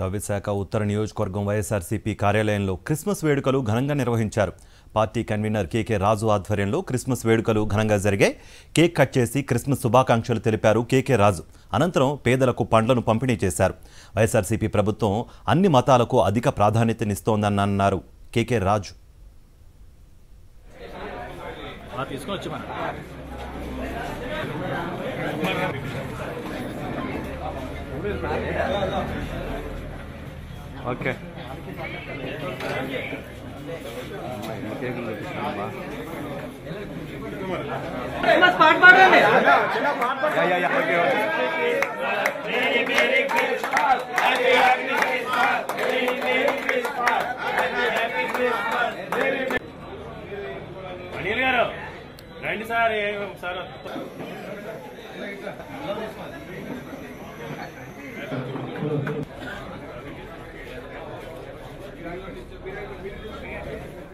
కావ్యశాఖ ఉత్తర నియోజకవర్గం వైఎస్ఆర్సీపీ కార్యాలయంలో క్రిస్మస్ వేడుకలు ఘనంగా నిర్వహించారు. పార్టీ కన్వీనర్ కేకే రాజు ఆధ్వర్యంలో క్రిస్మస్ వేడుకలు ఘనంగా జరిగాయి. కేక్ కట్ చేసి క్రిస్మస్ శుభాకాంక్షలు తెలిపారు కేకే రాజు. అనంతరం పేదలకు పండ్లను పంపిణీ చేశారు. వైఎస్ఆర్సీపీ ప్రభుత్వం అన్ని మతాలకు అధిక ప్రాధాన్యతనిస్తోందని అన్నారు కేకే రాజు. ఓకే అనిల్ గారు రండి సార్. సార్